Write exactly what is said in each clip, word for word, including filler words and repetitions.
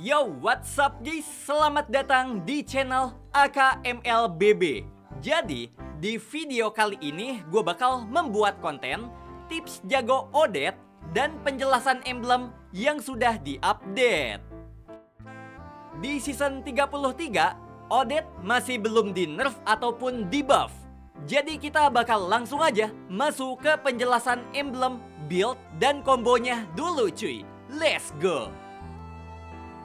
Yo, what's up guys? Selamat datang di channel A K M L B B. Jadi, di video kali ini gue bakal membuat konten tips jago Odette dan penjelasan emblem yang sudah diupdate. Di season tiga puluh tiga, Odette masih belum di nerf ataupun debuff. Jadi kita bakal langsung aja masuk ke penjelasan emblem, build, dan kombonya dulu cuy. Let's go!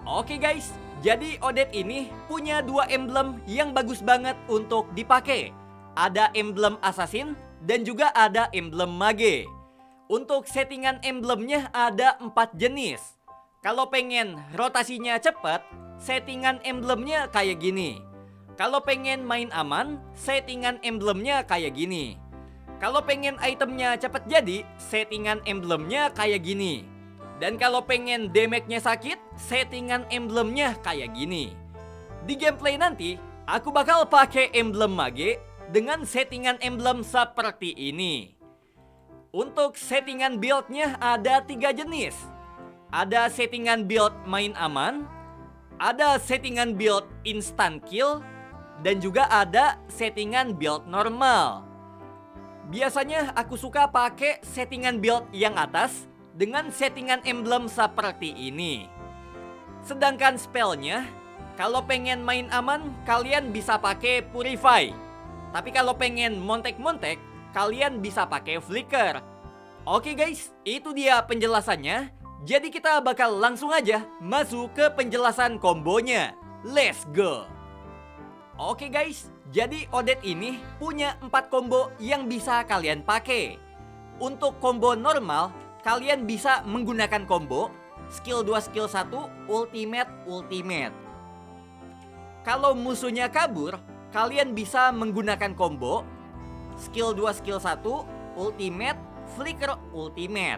Oke guys, jadi Odette ini punya dua emblem yang bagus banget untuk dipakai. Ada emblem assassin dan juga ada emblem mage. Untuk settingan emblemnya ada empat jenis. Kalau pengen rotasinya cepat, settingan emblemnya kayak gini. Kalau pengen main aman, settingan emblemnya kayak gini. Kalau pengen itemnya cepat jadi, settingan emblemnya kayak gini. Dan kalau pengen damage-nya sakit, settingan emblemnya kayak gini. Di gameplay nanti, aku bakal pakai emblem mage dengan settingan emblem seperti ini. Untuk settingan build-nya ada tiga jenis. Ada settingan build main aman, ada settingan build instant kill, dan juga ada settingan build normal. Biasanya aku suka pakai settingan build yang atas dengan settingan emblem seperti ini. Sedangkan spellnya, kalau pengen main aman, kalian bisa pakai Purify. Tapi kalau pengen montek-montek, kalian bisa pakai Flicker. Oke guys, itu dia penjelasannya. Jadi kita bakal langsung aja masuk ke penjelasan kombonya. Let's go! Oke guys, jadi Odette ini punya empat combo yang bisa kalian pakai. Untuk combo normal, kalian bisa menggunakan combo skill dua, skill satu, ultimate, ultimate. Kalau musuhnya kabur, kalian bisa menggunakan combo skill dua, skill satu, ultimate, flicker, ultimate.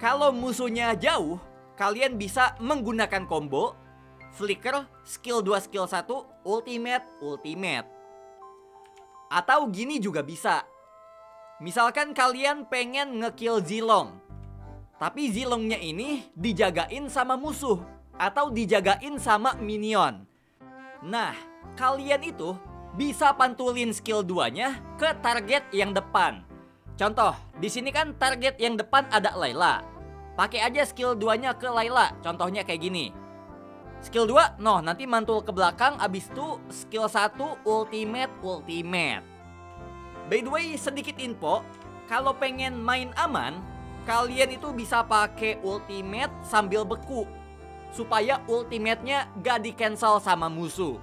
Kalau musuhnya jauh, kalian bisa menggunakan combo flicker, skill dua, skill satu, ultimate, ultimate. Atau gini juga bisa. Misalkan kalian pengen ngekill Zilong, tapi Zilongnya ini dijagain sama musuh atau dijagain sama minion. Nah, kalian itu bisa pantulin skill duanya ke target yang depan. Contoh, di sini kan target yang depan ada Layla. Pakai aja skill duanya ke Layla, contohnya kayak gini. Skill dua, noh nanti mantul ke belakang, abis itu skill satu ultimate ultimate. By the way, sedikit info, kalau pengen main aman, kalian itu bisa pakai ultimate sambil beku, supaya ultimate-nya gak di cancel sama musuh.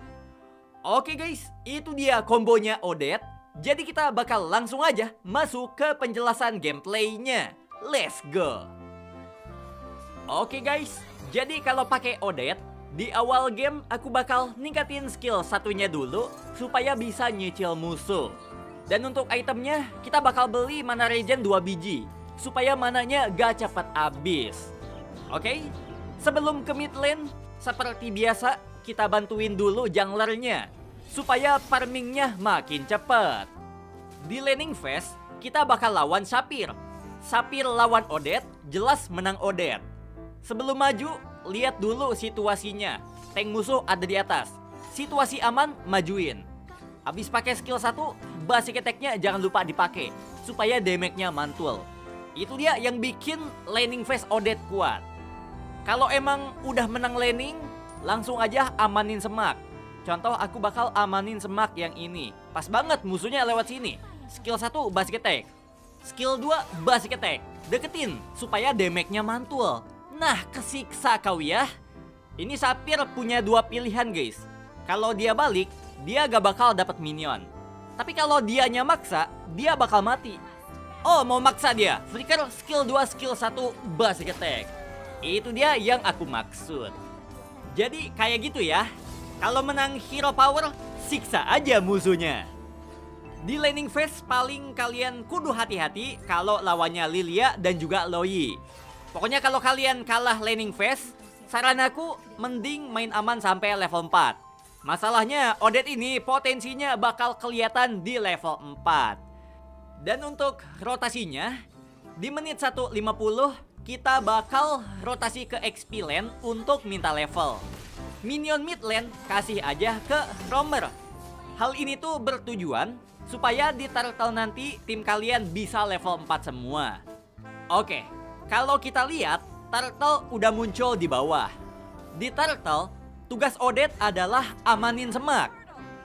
Oke guys, itu dia kombonya Odette. Jadi kita bakal langsung aja masuk ke penjelasan gameplaynya. Let's go! Oke guys, jadi kalau pakai Odette, di awal game aku bakal ningkatin skill satunya dulu, supaya bisa nyicil musuh. Dan untuk itemnya, kita bakal beli mana regen dua biji, supaya mananya gak cepet habis. Oke, okay? Sebelum ke mid lane, seperti biasa kita bantuin dulu junglernya, supaya farmingnya makin cepet. Di laning phase, kita bakal lawan Sapir. Sapir lawan Odette, jelas menang Odette. Sebelum maju, lihat dulu situasinya. Tank musuh ada di atas, situasi aman, majuin. Abis pakai skill satu, basic attack-nya jangan lupa dipakai supaya damage-nya mantul. Itu dia yang bikin laning phase Odette kuat. Kalau emang udah menang laning, langsung aja amanin semak. Contoh aku bakal amanin semak yang ini. Pas banget musuhnya lewat sini. Skill satu basic attack, skill dua basic attack. Deketin supaya damage-nya mantul. Nah, kesiksa kau ya. Ini Sapir punya dua pilihan guys. Kalau dia balik, dia gak bakal dapat minion. Tapi kalau dianya maksa, dia bakal mati. Oh, mau maksa dia. Flicker skill dua, skill satu, basic attack. Itu dia yang aku maksud. Jadi kayak gitu ya. Kalau menang hero power, siksa aja musuhnya. Di laning phase paling kalian kudu hati-hati kalau lawannya Lilia dan juga Loi. Pokoknya kalau kalian kalah laning phase, saran aku mending main aman sampai level empat. Masalahnya Odette ini potensinya bakal kelihatan di level empat. Dan untuk rotasinya, di menit satu lewat lima puluh kita bakal rotasi ke X P lane untuk minta level. Minion mid lane kasih aja ke Romer. Hal ini tuh bertujuan supaya di turtle nanti tim kalian bisa level empat semua. Oke, kalau kita lihat turtle udah muncul di bawah. Di turtle, tugas Odette adalah amanin semak.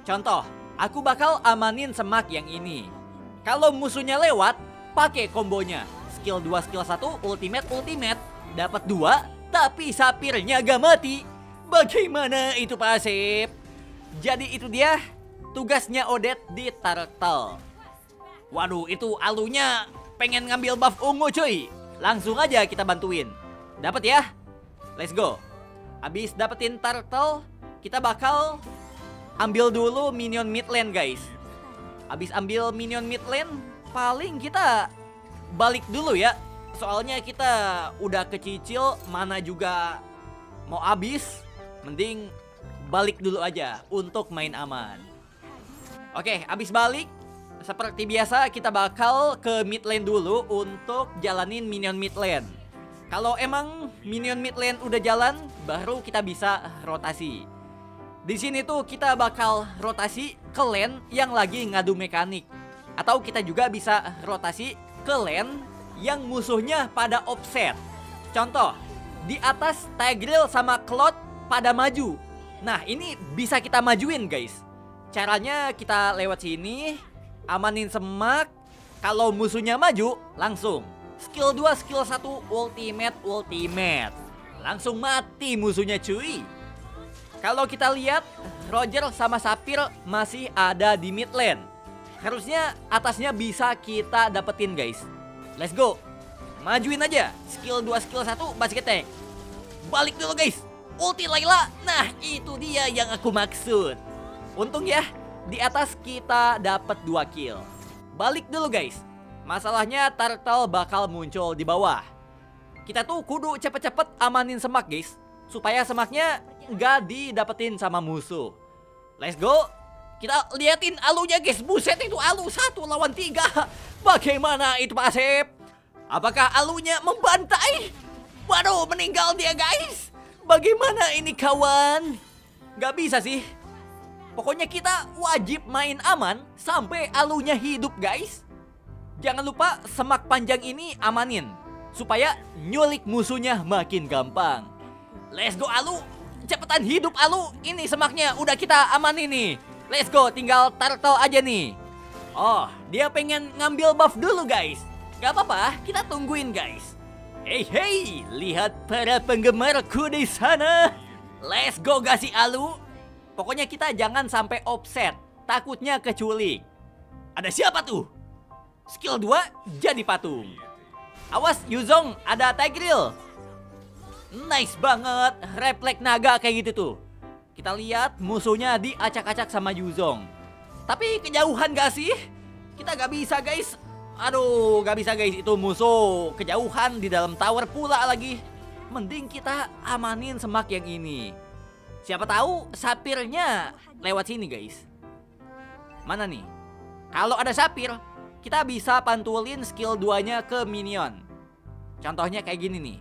Contoh, aku bakal amanin semak yang ini. Kalau musuhnya lewat, pakai kombonya. Skill dua, skill satu, ultimate, ultimate. Dapat dua, tapi sapirnya gak mati. Bagaimana itu pasif? Jadi itu dia tugasnya Odette di turtle. Waduh, itu alunya pengen ngambil buff ungu cuy. Langsung aja kita bantuin. Dapat ya? Let's go. Abis dapetin turtle, kita bakal ambil dulu minion mid lane guys. Abis ambil minion mid lane, paling kita balik dulu ya. Soalnya kita udah kecicil, mana juga mau abis. Mending balik dulu aja untuk main aman. Oke, abis balik seperti biasa kita bakal ke mid lane dulu untuk jalanin minion mid lane. Kalau emang minion mid lane udah jalan, baru kita bisa rotasi. Di sini tuh kita bakal rotasi ke lane yang lagi ngadu mekanik, atau kita juga bisa rotasi ke lane yang musuhnya pada offset. Contoh, di atas Tigreal sama Clutch pada maju. Nah, ini bisa kita majuin guys. Caranya kita lewat sini, amanin semak. Kalau musuhnya maju, langsung skill dua, skill satu, ultimate, ultimate. Langsung mati musuhnya cuy. Kalau kita lihat, Roger sama Sapir masih ada di mid lane. Harusnya atasnya bisa kita dapetin guys. Let's go. Majuin aja. Skill dua, skill satu, basket tank. Balik dulu guys. Ulti Layla. Nah, itu dia yang aku maksud. Untung ya, di atas kita dapat dua kill. Balik dulu guys. Masalahnya turtle bakal muncul di bawah. Kita tuh kudu cepet-cepet amanin semak guys, supaya semaknya nggak didapetin sama musuh. Let's go. Kita liatin alunya guys. Buset, itu alu satu lawan tiga. Bagaimana itu pasif? Apakah alunya membantai? Waduh, meninggal dia guys. Bagaimana ini kawan? Gak bisa sih. Pokoknya kita wajib main aman sampai alunya hidup guys. Jangan lupa semak panjang ini amanin, supaya nyulik musuhnya makin gampang. Let's go alu. Cepetan hidup alu. Ini semaknya udah kita amanin nih. Let's go, tinggal turtle aja nih. Oh, dia pengen ngambil buff dulu guys. Gak apa-apa, kita tungguin guys. Hey hey, lihat para penggemarku di sana. Let's go gasi alu. Pokoknya kita jangan sampai offset, takutnya keculik. Ada siapa tuh? Skill dua jadi patung. Awas Yu Zhong, ada Tigreal. Nice banget, refleks naga kayak gitu tuh. Kita lihat musuhnya diacak-acak sama Yu Zhong. Tapi kejauhan gak sih? Kita gak bisa guys. Aduh, gak bisa guys, itu musuh kejauhan di dalam tower pula lagi. Mending kita amanin semak yang ini. Siapa tahu sapirnya lewat sini guys. Mana nih? Kalau ada sapir, kita bisa pantulin skill dua-nya ke minion. Contohnya kayak gini nih.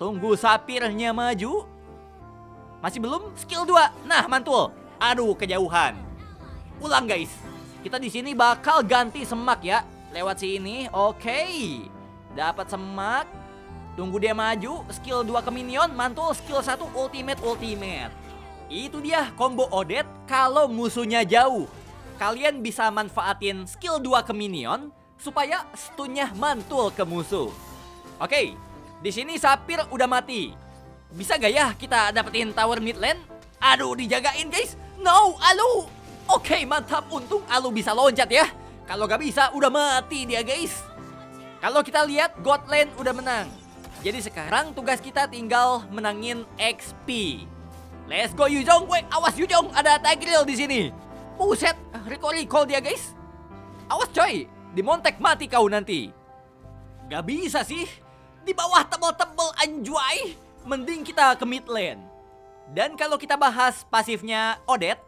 Tunggu sapirnya maju. Masih belum? Skill dua. Nah, mantul. Aduh, kejauhan. Ulang guys. Kita di sini bakal ganti semak ya. Lewat sini, oke okay. Dapat semak. Tunggu dia maju, skill dua ke minion. Mantul, skill satu, ultimate, ultimate. Itu dia combo Odette. Kalau musuhnya jauh, kalian bisa manfaatin skill dua ke minion, supaya stunnya mantul ke musuh. Oke, okay. Di sini Sapir udah mati. Bisa gak ya kita dapetin tower mid lane? Aduh, dijagain guys. No, alu. Oke, okay, mantap. Untung alu bisa loncat ya. Kalau gak bisa, udah mati dia guys. Kalau kita lihat, God Lane udah menang. Jadi sekarang tugas kita tinggal menangin X P. Let's go Yu Zhong. Wait, awas Yu Zhong, ada Tigreal di sini. Buset, recall-recall dia guys. Awas coy, di montek mati kau nanti. Gak bisa sih, di bawah tebel-tebel anjuai. Mending kita ke mid lane. Dan kalau kita bahas pasifnya Odette,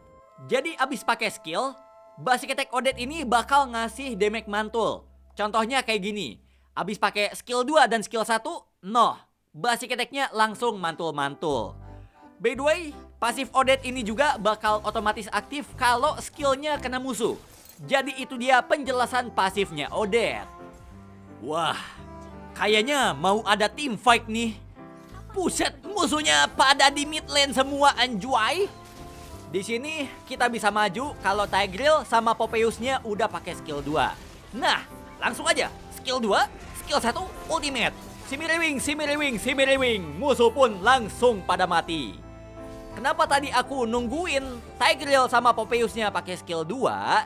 jadi abis pakai skill, basic attack Odette ini bakal ngasih damage mantul. Contohnya kayak gini. Abis pakai skill dua dan skill satu, Noh, basic attack-nya langsung mantul-mantul. By the way, pasif Odette ini juga bakal otomatis aktif kalau skillnya kena musuh. Jadi itu dia penjelasan pasifnya Odette. Wah, kayaknya mau ada team fight nih. Puset, musuhnya pada di mid lane semua anjuay. Di sini kita bisa maju kalau Tigreal sama Popeusnya udah pakai skill dua. Nah, langsung aja skill dua, skill satu, ultimate. Simiriwing, simiriwing, simiriwing, musuh pun langsung pada mati. Kenapa tadi aku nungguin Tigreal sama Popeusnya pakai skill dua?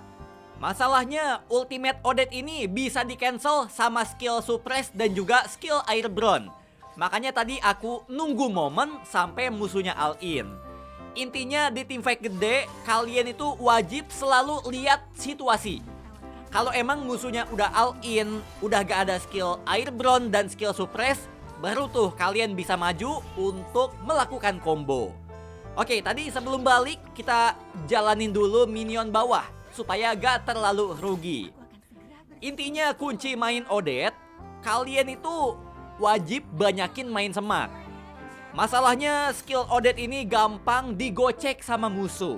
Masalahnya ultimate Odette ini bisa di cancel sama skill suppress dan juga skill air burn. Makanya tadi aku nunggu momen sampai musuhnya all in. Intinya di team fight gede kalian itu wajib selalu lihat situasi. Kalau emang musuhnya udah all in, udah gak ada skill air burn dan skill suppress, baru tuh kalian bisa maju untuk melakukan combo. Oke, tadi sebelum balik kita jalanin dulu minion bawah supaya gak terlalu rugi. Intinya kunci main Odette, kalian itu wajib banyakin main semak. Masalahnya skill Odette ini gampang digocek sama musuh.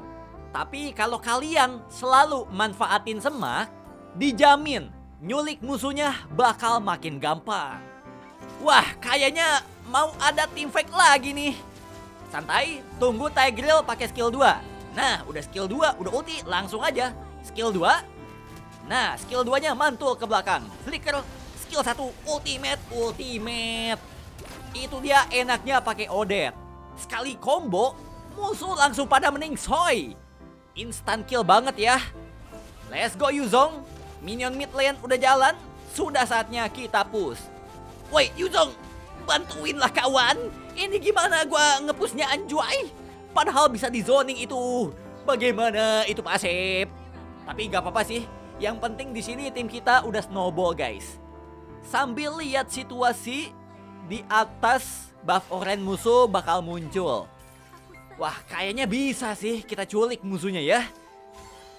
Tapi kalau kalian selalu manfaatin semak, dijamin nyulik musuhnya bakal makin gampang. Wah, kayaknya mau ada team fight lagi nih. Santai, tunggu Tigreal pakai skill dua. Nah, udah skill dua, udah ulti, langsung aja skill dua. Nah, skill dua-nya mantul ke belakang. Flicker, skill satu, ultimate, ultimate. Itu dia enaknya pakai Odette. Sekali combo, musuh langsung pada meningsoi. Instant kill banget ya. Let's go, Yu Zhong. Minion mid lane udah jalan, sudah saatnya kita push. Woi, Yu Zhong, bantuinlah kawan. Ini gimana gua ngepushnya anjuay? Padahal bisa di zoning itu. Bagaimana itu pasif? Tapi gak apa-apa sih. Yang penting di sini tim kita udah snowball, guys. Sambil lihat situasi di atas, buff orange musuh bakal muncul. Wah, kayaknya bisa sih kita culik musuhnya ya.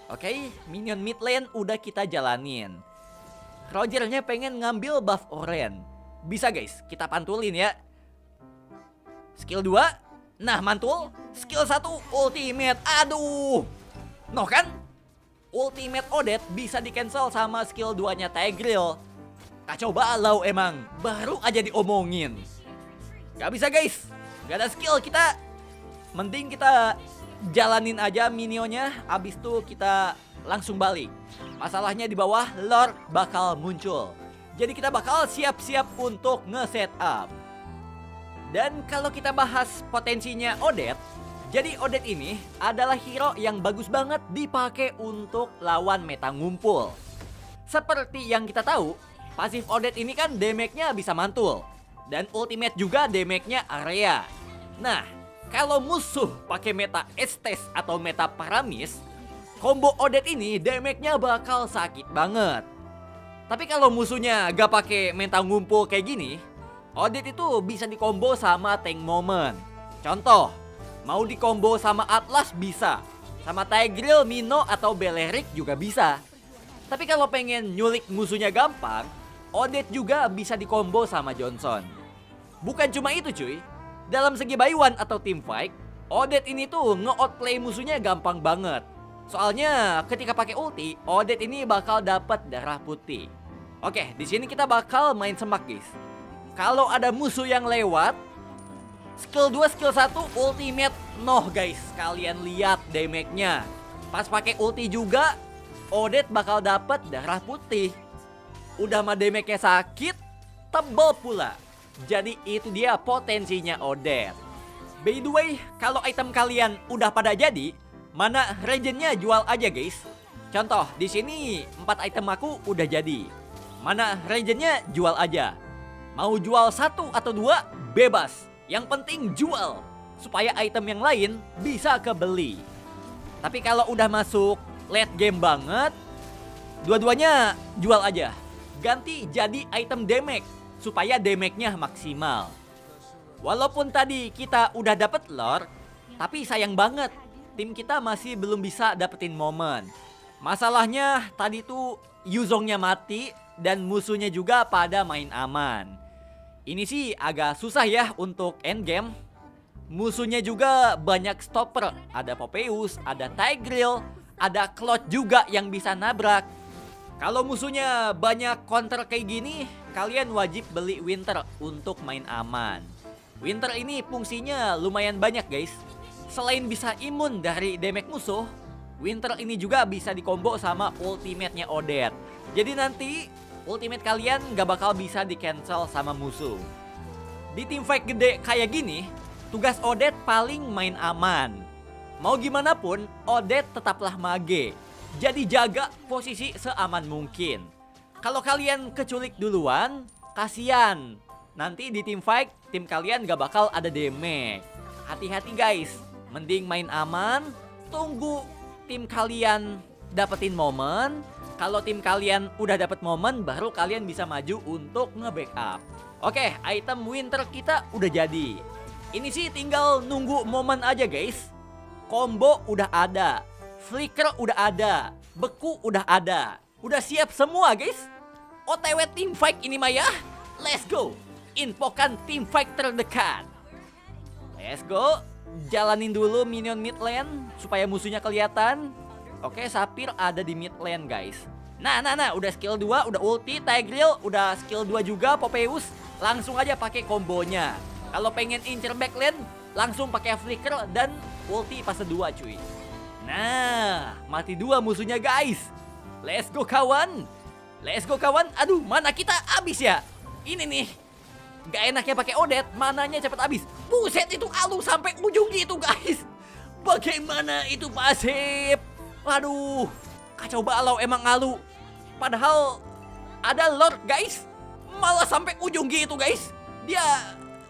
Oke, okay, minion mid lane udah kita jalanin. Rogernya pengen ngambil buff orange. Bisa guys, kita pantulin ya. Skill dua. Nah, mantul. Skill satu, ultimate. Aduh. Noh kan? Ultimate Odette bisa di-cancel sama skill dua-nya Tigreal. Kacau balau emang. Baru aja diomongin. Gak bisa guys. Gak ada skill kita. Mending kita jalanin aja minionnya, abis itu kita langsung balik. Masalahnya di bawah Lord bakal muncul. Jadi kita bakal siap-siap untuk nge-setup. Dan kalau kita bahas potensinya Odette, jadi Odette ini adalah hero yang bagus banget dipakai untuk lawan meta ngumpul. Seperti yang kita tahu, pasif Odette ini kan damage-nya bisa mantul. Dan ultimate juga damage-nya area. Nah, kalau musuh pakai meta Estes atau meta Paramis, combo Odette ini damage-nya bakal sakit banget. Tapi kalau musuhnya gak pakai meta ngumpul kayak gini, Odette itu bisa dikombo sama tank moment. Contoh, mau dikombo sama Atlas bisa, sama Tigreal, Mino atau Belerick juga bisa. Tapi kalau pengen nyulik musuhnya gampang, Odette juga bisa dikombo sama Johnson. Bukan cuma itu cuy. Dalam segi buy one atau team fight, Odette ini tuh nge-outplay musuhnya gampang banget. Soalnya ketika pakai ulti, Odette ini bakal dapat darah putih. Oke, di sini kita bakal main semak, guys. Kalau ada musuh yang lewat, skill dua, skill satu, ultimate. Noh, guys, kalian lihat damage-nya. Pas pakai ulti juga, Odette bakal dapat darah putih. Udah mah damage-nya sakit, tebel pula. Jadi itu dia potensinya Odette. By the way, kalau item kalian udah pada jadi, mana regennya jual aja guys. Contoh di sini empat item aku udah jadi. Mana regennya jual aja. Mau jual satu atau dua bebas. Yang penting jual supaya item yang lain bisa kebeli. Tapi kalau udah masuk late game banget, dua-duanya jual aja. Ganti jadi item damage supaya damage-nya maksimal. Walaupun tadi kita udah dapet lore, tapi sayang banget tim kita masih belum bisa dapetin momen. Masalahnya tadi tuh Yu Zhong-nya mati dan musuhnya juga pada main aman. Ini sih agak susah ya untuk endgame. Musuhnya juga banyak stopper. Ada Popeus, ada Tigreal, ada Clutch juga yang bisa nabrak. Kalau musuhnya banyak counter kayak gini, kalian wajib beli Winter untuk main aman. Winter ini fungsinya lumayan banyak guys. Selain bisa imun dari damage musuh, Winter ini juga bisa dikombo sama ultimate-nya Odette. Jadi nanti ultimate kalian gak bakal bisa di cancel sama musuh. Di tim fight gede kayak gini, tugas Odette paling main aman. Mau gimana pun, Odette tetaplah mage. Jadi jaga posisi seaman mungkin. Kalau kalian keculik duluan, kasihan. Nanti di tim fight, tim kalian gak bakal ada damage. Hati-hati guys, mending main aman. Tunggu tim kalian dapetin momen. Kalau tim kalian udah dapat momen, baru kalian bisa maju untuk nge-backup. Oke, item Winter kita udah jadi. Ini sih tinggal nunggu momen aja guys. Combo udah ada, Flicker udah ada, beku udah ada. Udah siap semua guys. O T W team fight ini mah ya. Let's go. Infokan team fight terdekat. Let's go. Jalanin dulu minion mid lane supaya musuhnya kelihatan. Oke, Sapir ada di mid lane guys. Nah, nah, nah, udah skill dua, udah ulti. Tigreal udah skill dua juga. Popeus langsung aja pakai kombonya. Kalau pengen incer back lane, langsung pakai Flicker dan ulti fase dua cuy. Nah, mati dua musuhnya guys. Let's go kawan. Let's go kawan. Aduh, mana kita abis ya. Ini nih. Gak enaknya pakai Odette, mananya cepet abis. Buset, itu alu sampai ujung gitu guys. Bagaimana itu pasif? Waduh, kacau balau emang ngalu. Padahal ada Lord guys, malah sampai ujung gitu guys. Dia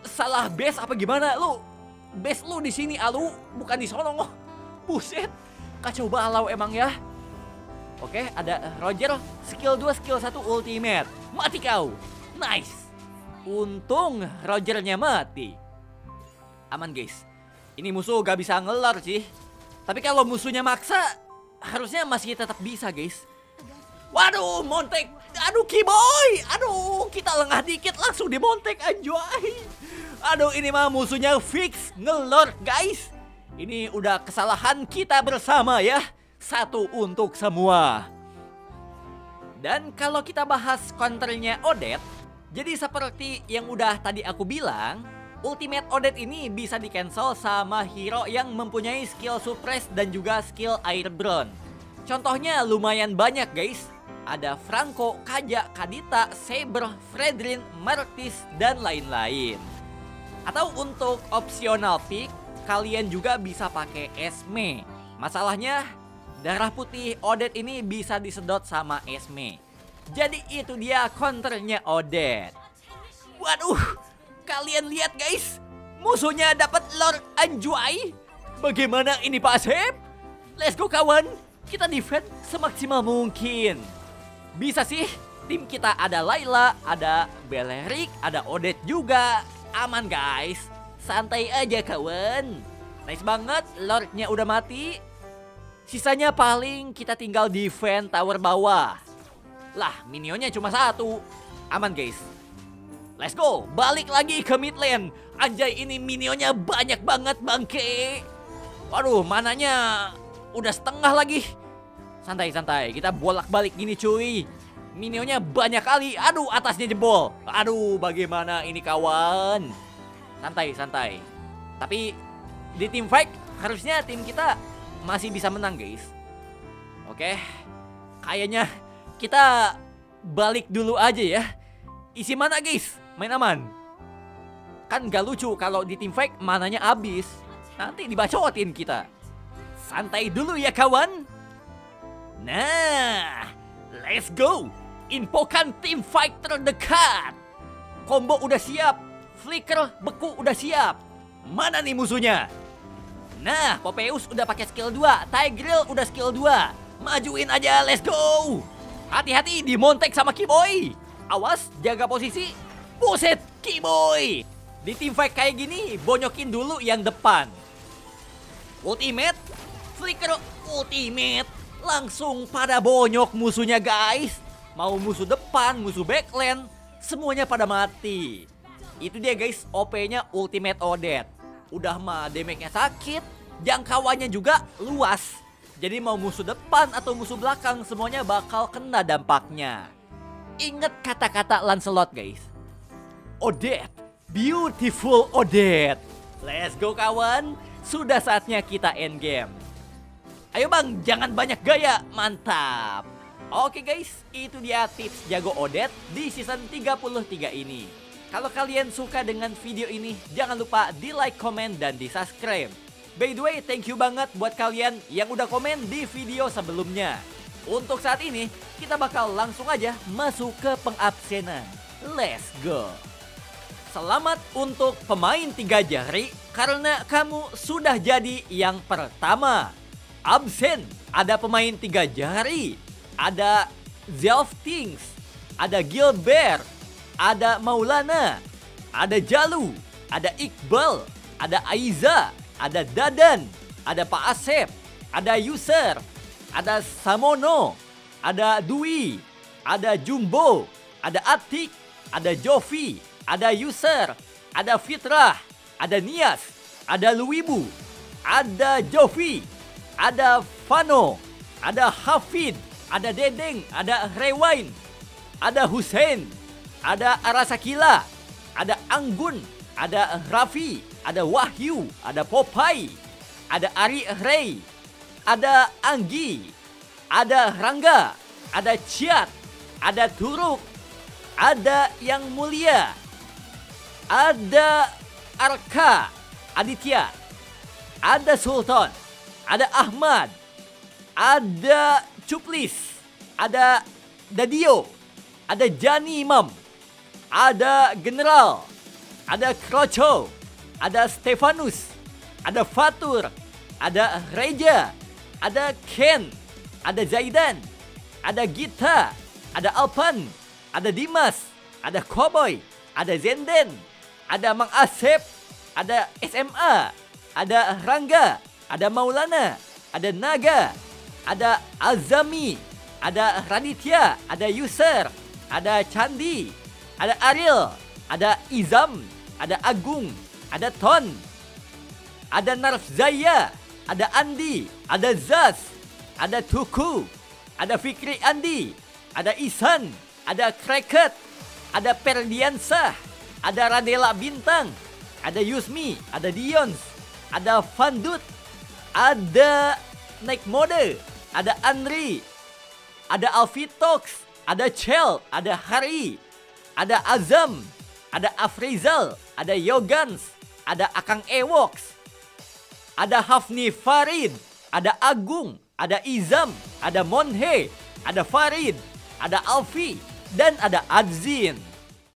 salah base apa gimana lu? Base lu di sini alu, bukan di sono. Oh, buset, kacau balau emang ya. Oke, ada Roger, skill dua, skill satu ultimate. Mati kau. Nice. Untung Rogernya mati. Aman guys. Ini musuh gak bisa ngelar sih. Tapi kalau musuhnya maksa, harusnya masih tetap bisa guys. Waduh, montek. Aduh, Kiboy. Aduh, kita lengah dikit langsung di montek anjay. Aduh, ini mah musuhnya fix ngelor guys. Ini udah kesalahan kita bersama ya. Satu untuk semua. Dan kalau kita bahas counternya Odette, jadi seperti yang udah tadi aku bilang, ultimate Odette ini bisa di cancel sama hero yang mempunyai skill suppress dan juga skill air burn. Contohnya lumayan banyak guys. Ada Franco, Kaja, Kadita, Saber, Fredrin, Martis, dan lain-lain. Atau untuk opsional pick, kalian juga bisa pakai Esme. Masalahnya darah putih Odette ini bisa disedot sama Esme. Jadi itu dia counternya Odette. Waduh, kalian lihat guys, musuhnya dapat Lord anjuai. Bagaimana ini Pak Asep? Let's go kawan, kita defend semaksimal mungkin. Bisa sih, tim kita ada Layla, ada Belerick, ada Odette juga. Aman guys, santai aja kawan. Nice banget, Lordnya udah mati. Sisanya paling kita tinggal defend tower bawah. Lah, minionnya cuma satu. Aman guys. Let's go, balik lagi ke mid lane. Anjay, ini minionnya banyak banget bangke. Waduh, mananya udah setengah lagi. Santai-santai, kita bolak-balik gini cuy. Minionnya banyak kali. Aduh, atasnya jebol. Aduh, bagaimana ini kawan? Santai-santai. Tapi di tim fight harusnya tim kita masih bisa menang guys. Oke, kayaknya kita balik dulu aja ya. Isi mana guys? Main aman. Kan gak lucu kalau di tim fight mananya abis. Nanti dibacotin kita. Santai dulu ya kawan. Nah, let's go. Infokan tim fight terdekat. Combo udah siap, Flicker beku udah siap. Mana nih musuhnya? Nah, Popeus udah pakai skill dua, Tigreal udah skill dua. Majuin aja, let's go. Hati-hati di montek sama Kiboy. Awas, jaga posisi. Buset, Kiboy. Di tim fight kayak gini, bonyokin dulu yang depan. Ultimate, Flicker ultimate. Langsung pada bonyok musuhnya guys. Mau musuh depan, musuh backline, semuanya pada mati. Itu dia guys, O P-nya Ultimate Odette. Udah mah damage-nya sakit, jangkauannya juga luas. Jadi mau musuh depan atau musuh belakang, semuanya bakal kena dampaknya. Ingat kata-kata Lancelot guys, Odette, beautiful Odette. Let's go kawan, sudah saatnya kita endgame. Ayo bang, jangan banyak gaya, mantap. Oke guys, itu dia tips jago Odette di season tiga puluh tiga ini. Kalau kalian suka dengan video ini, jangan lupa di like, komen, dan di subscribe. By the way, thank you banget buat kalian yang udah komen di video sebelumnya. Untuk saat ini, kita bakal langsung aja masuk ke pengabsenan. Let's go. Selamat untuk pemain tiga jari, karena kamu sudah jadi yang pertama. Absen, ada pemain tiga jari, ada Zelftings, ada Gilbert, ada Maulana, ada Jalu, ada Iqbal, ada Aiza, ada Dadan, ada Pak Asep, ada User, ada Samono, ada Dwi, ada Jumbo, ada Atik, ada Jovi, ada User, ada Fitrah, ada Nias, ada Luibu, ada Jovi, ada Fano, ada Hafid, ada Dedeng, ada Rewind, ada Hussein, ada Arasakila, ada Anggun, ada Raffi, ada Wahyu, ada Popeye, ada Ari Ray, ada Anggi, ada Rangga, ada Ciat, ada Turuk, ada Yang Mulia, ada Arka Aditya, ada Sultan, ada Ahmad, ada Cuplis, ada Dadio, ada Jani Imam, ada General, ada Kroco, ada Stefanus, ada Fatur, ada Reja, ada Ken, ada Zaidan, ada Gita, ada Alpan, ada Dimas, ada Cowboy, ada Zenden, ada Mang Asep, ada S M A, ada Rangga, ada Maulana, ada Naga, ada Azami, ada Raditya, ada User, ada Candi, ada Ariel, ada Izam, ada Agung, ada Ton, ada Narfzaya, ada Andi, ada Zaz, ada Tuku, ada Fikri Andi, ada Isan, ada Kreket, ada Perdiansah, ada Radela Bintang, ada Yusmi, ada Dions, ada Fandut, ada Naik Mode, ada Andri, ada Alfitox, ada Chel, ada Hari, ada Azam, ada Afrizal, ada Yogans, ada Akang Ewoks, ada Hafni Farid, ada Agung, ada Izam, ada Monhe, ada Farid, ada Alfi, dan ada Adzin.